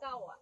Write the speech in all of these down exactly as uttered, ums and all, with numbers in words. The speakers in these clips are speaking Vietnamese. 够啊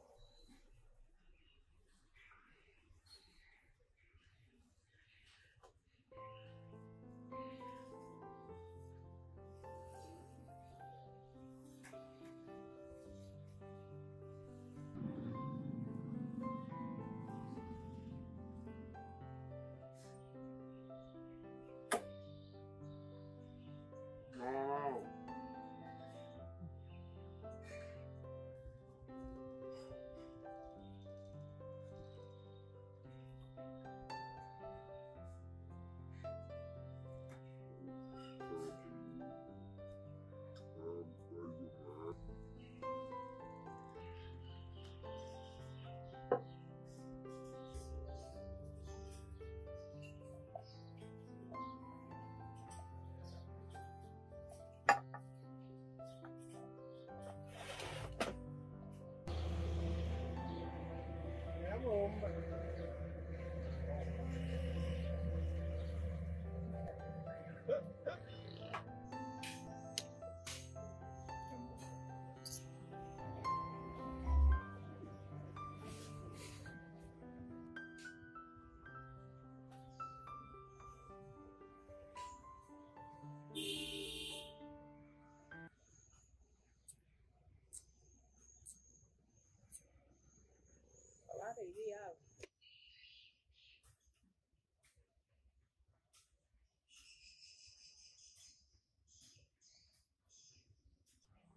！Baby out.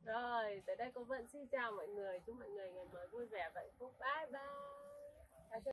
Rồi, tới đây cô Vân xin chào mọi người. Chúc mọi người ngày mới vui vẻ và hạnh phúc. Bye bye.